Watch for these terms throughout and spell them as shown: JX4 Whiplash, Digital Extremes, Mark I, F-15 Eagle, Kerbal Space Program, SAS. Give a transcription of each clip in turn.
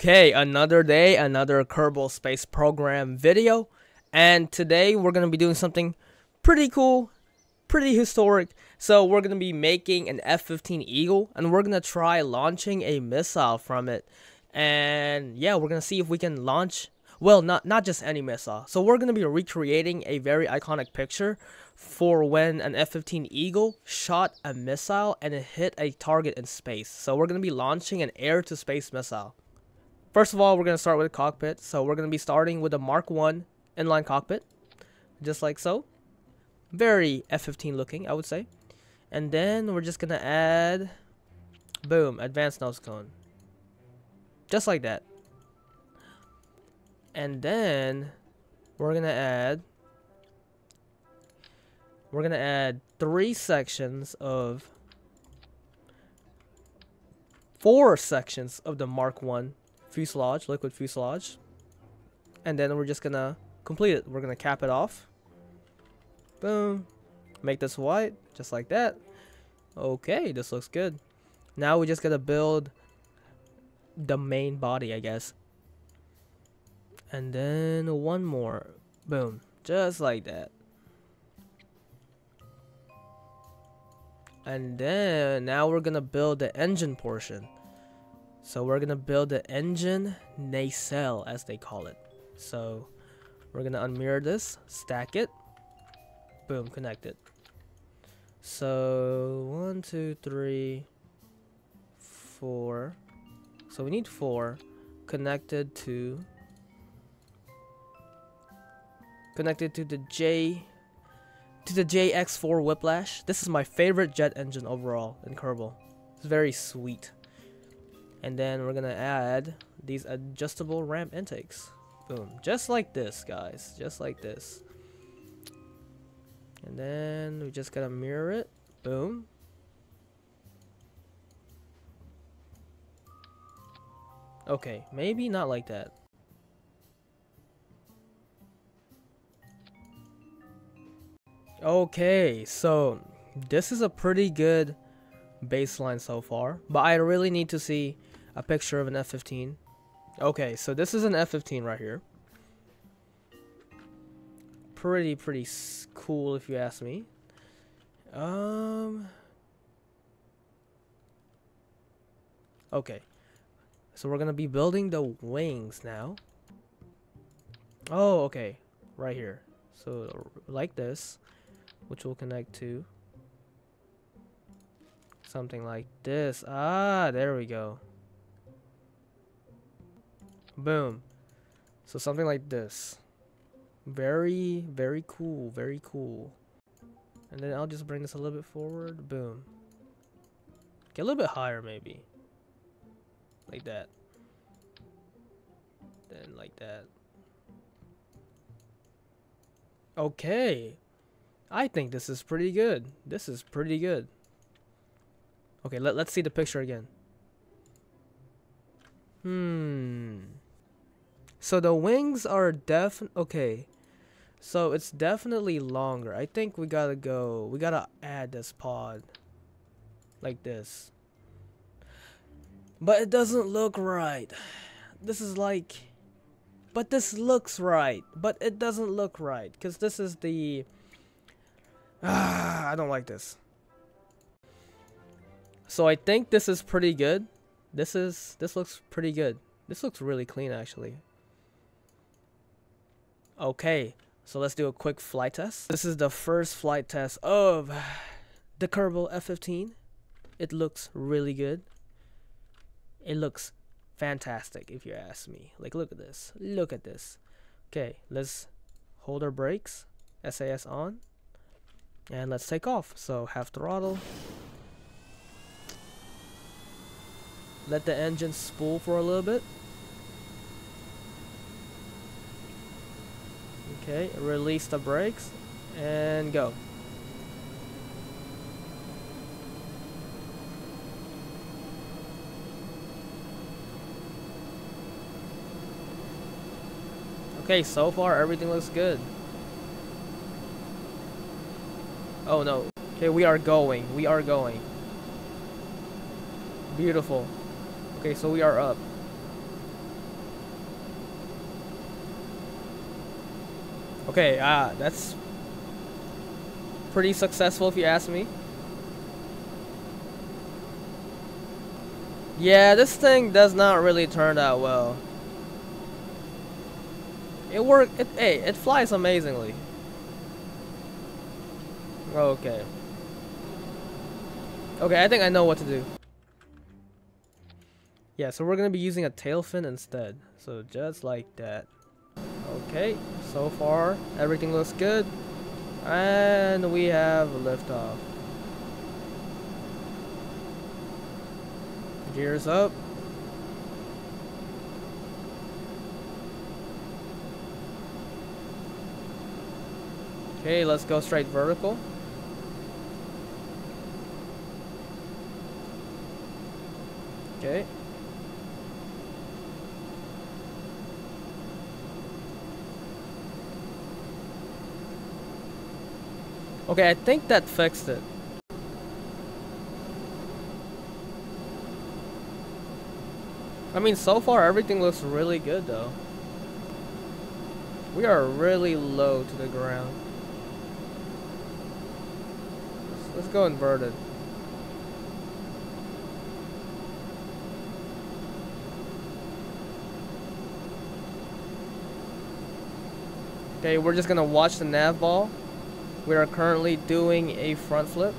Okay, another day, another Kerbal Space Program video, and today we're going to be doing something pretty cool, pretty historic. So we're going to be making an F-15 Eagle, and we're going to try launching a missile from it. And yeah, we're going to see if we can launch, well, not just any missile. So we're going to be recreating a very iconic picture for when an F-15 Eagle shot a missile and it hit a target in space. So we're going to be launching an air-to-space missile. First of all, we're going to start with a cockpit. So we're going to be starting with a Mark I inline cockpit, just like so. Very F-15 looking, I would say. And then we're just going to add, boom, advanced nose cone. Just like that. And then we're going to add 4 sections of the Mark I fuselage, liquid fuselage, and then we're just gonna complete it. We're gonna cap it off, boom, make this white, just like that. Okay, this looks good. Now we just gotta build the main body, I guess, and then one more, boom, just like that. And then now we're gonna build the engine portion. So we're going to build the engine nacelle, as they call it. So we're going to unmirror this, stack it, boom, connect it. So 1, 2, 3, 4. So we need 4 connected to the JX4 Whiplash. This is my favorite jet engine overall in Kerbal. It's very sweet. And then we're gonna add these adjustable ramp intakes. Boom, just like this, guys, just like this. And then we just gotta mirror it, boom. Okay, maybe not like that. Okay, so this is a pretty good baseline so far, but I really need to see a picture of an F-15. Okay, so this is an F-15 right here. Pretty cool if you ask me. Okay, so we're gonna be building the wings now. Oh, okay, right here. So like this, which will connect to something like this. Ah, there we go. Boom. So something like this. Very cool, very cool. And then I'll just bring this a little bit forward. Boom. Get a little bit higher maybe. Like that. Then like that. Okay. I think this is pretty good. This is pretty good. Okay, let's see the picture again. So the wings are okay. So it's definitely longer. I think we gotta go. We gotta add this pod. Like this. But it doesn't look right. This is like... But this looks right. But it doesn't look right. Because this is the... I don't like this. So I think this is pretty good. This looks pretty good. This looks really clean actually. Okay, so let's do a quick flight test. This is the first flight test of the Kerbal F-15. It looks really good. It looks fantastic if you ask me. Like, look at this. Look at this. Okay, let's hold our brakes. SAS on. And let's take off. So half throttle. Let the engine spool for a little bit. Okay, release the brakes and go. Okay, so far everything looks good. Oh no. Okay, we are going. We are going. Beautiful. Okay, so we are up. Okay, that's pretty successful if you ask me. Yeah, this thing does not really turn out well. It worked. Hey, it flies amazingly. Okay. Okay, I think I know what to do. Yeah, so we're gonna be using a tail fin instead. So just like that. Okay, so far everything looks good. And we have liftoff. Gears up. Okay, let's go straight vertical. Okay. Okay, I think that fixed it. I mean, so far everything looks really good though. We are really low to the ground. Let's go inverted. Okay, we're just gonna watch the nav ball. We are currently doing a front flip.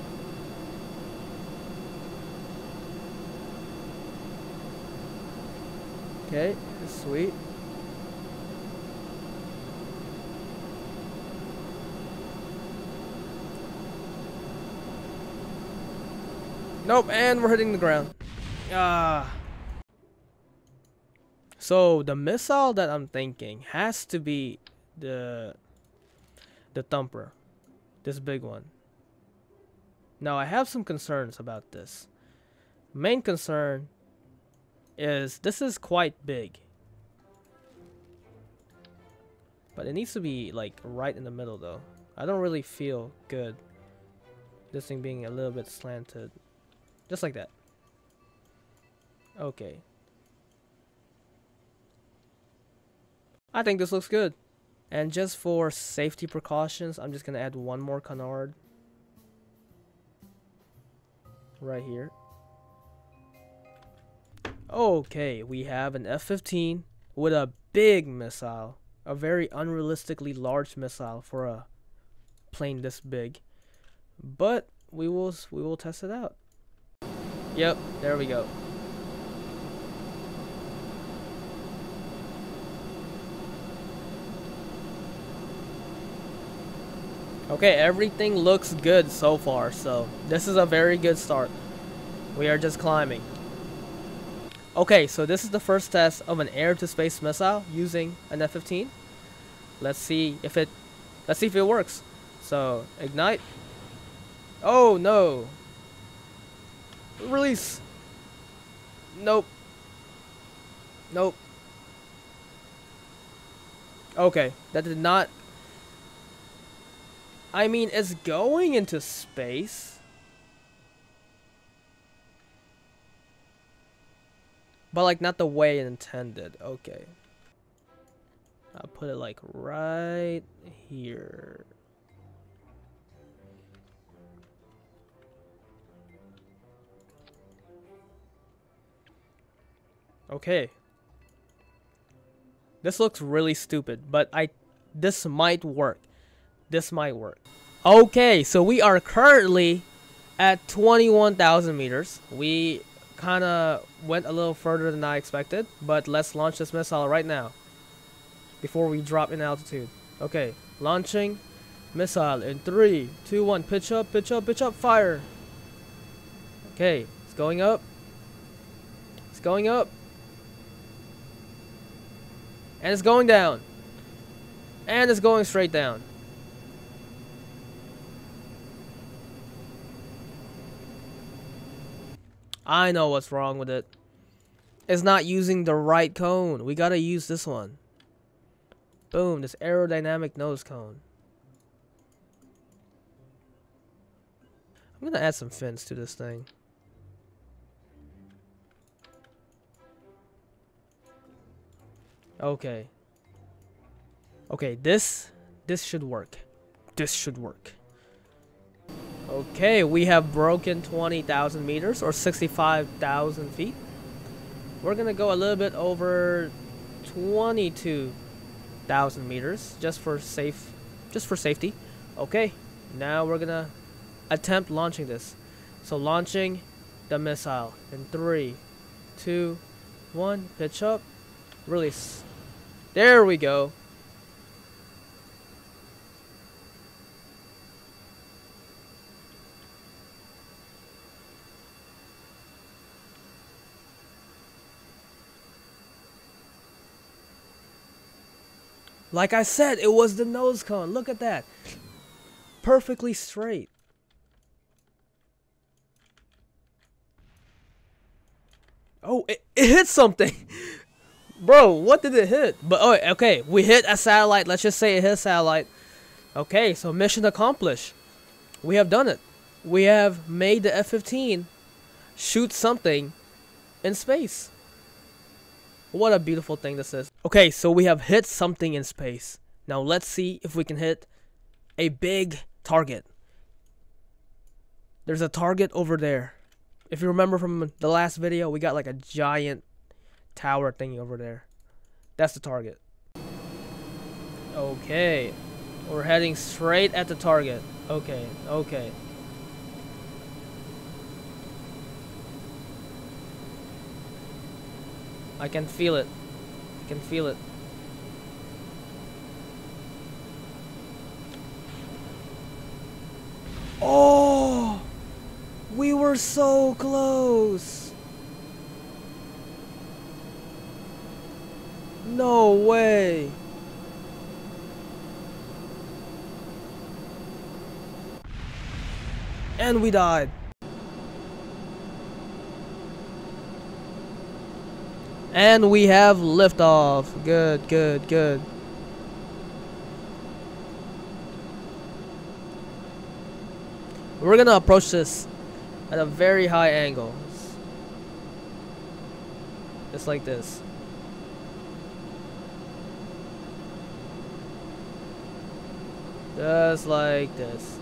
Okay, sweet. Nope, and we're hitting the ground. Ah. So the missile that I'm thinking has to be the thumper. This big one. Now I have some concerns about this. Main concern is this is quite big. But it needs to be like right in the middle though. I don't really feel good this thing being a little bit slanted. Just like that. Okay. I think this looks good. And just for safety precautions, I'm just going to add one more canard. Right here. Okay, we have an F-15 with a big missile. A very unrealistically large missile for a plane this big. But we will test it out. Yep, there we go. Okay, everything looks good so far, so this is a very good start. We are just climbing. Okay, so this is the first test of an air-to-space missile using an F-15. Let's see if it works. So ignite. Oh no. Release. Nope. Nope. Okay, that did not. I mean, it's going into space. But, like, not the way it intended. Okay. I'll put it, like, right here. Okay. This looks really stupid, but this might work. This might work. Okay, so we are currently at 21,000 meters. We kind of went a little further than I expected, but let's launch this missile right now before we drop in altitude. Okay, launching missile in 3, 2, 1. Pitch up, pitch up, pitch up, fire. Okay, it's going up. It's going up. And it's going down. And it's going straight down. I know what's wrong with it. It's not using the right cone. We gotta use this one. Boom, this aerodynamic nose cone. I'm gonna add some fins to this thing. Okay. Okay, this This should work. This should work. Okay, we have broken 20,000 meters or 65,000 feet. We're gonna go a little bit over 22,000 meters just for safety. Okay, now we're gonna attempt launching this. So launching the missile in 3, 2, 1, pitch up, release. There we go. Like I said, it was the nose cone. Look at that. Perfectly straight. Oh, it hit something. Bro, what did it hit? But oh, okay, we hit a satellite. Let's just say it hit a satellite. Okay, so mission accomplished. We have done it. We have made the F-15 shoot something in space. What a beautiful thing this is. Okay, so we have hit something in space. Now let's see if we can hit a big target. There's a target over there. If you remember from the last video, we got like a giant tower thingy over there. That's the target. Okay, we're heading straight at the target. Okay, okay. I can feel it. I can feel it. Oh! We were so close! No way! And we died. And we have liftoff. Good, good, good. We're gonna approach this at a very high angle. Just like this. Just like this.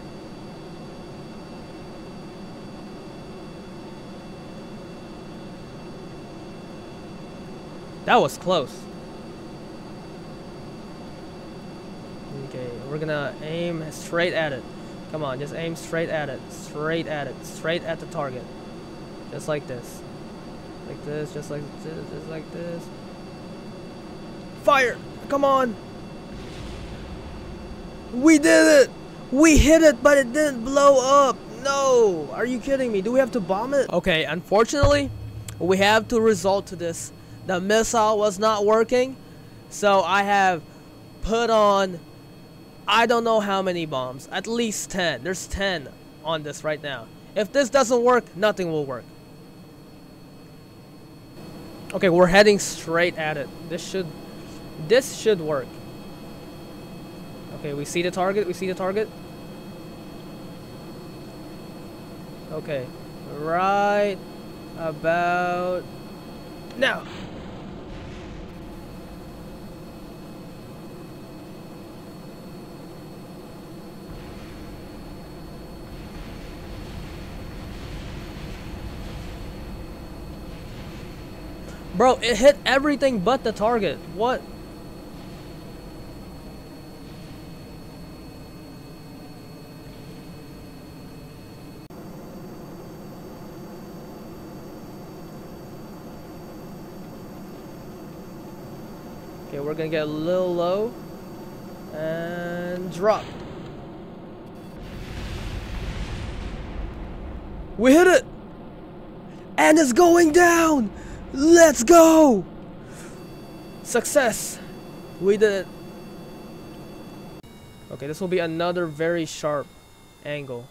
That was close. Okay, we're gonna aim straight at it. Come on, just aim straight at it. Straight at it. Straight at the target. Just like this. Like this, just like this, just like this. Fire! Come on! We did it! We hit it, but it didn't blow up! No! Are you kidding me? Do we have to bomb it? Okay, unfortunately, we have to resort to this. The missile was not working, so I have put on, I don't know how many bombs, at least 10. There's 10 on this right now. If this doesn't work, nothing will work. Okay, we're heading straight at it. This should work. Okay, we see the target, we see the target. Okay, right about now. Bro, it hit everything but the target. What? Okay, we're gonna get a little low and drop. We hit it! And it's going down! Let's go! Success! We did it. Okay, this will be another very sharp angle.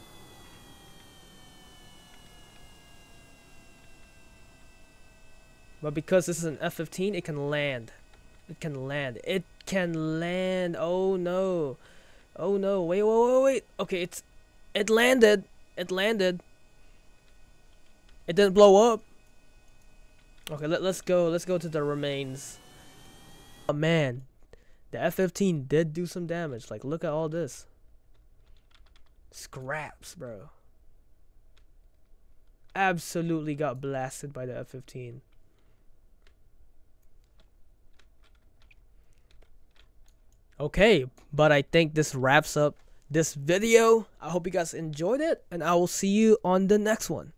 But because this is an F-15, it can land. It can land. It can land. Oh no. Oh no. Wait, wait, wait, wait. Okay, it landed. It landed. It didn't blow up. Okay, let's go to the remains. Oh man, The F-15 did do some damage. Like, look at all this. Scraps, bro. Absolutely got blasted by the F-15. Okay, but I think this wraps up this video. I hope you guys enjoyed it, and I will see you on the next one.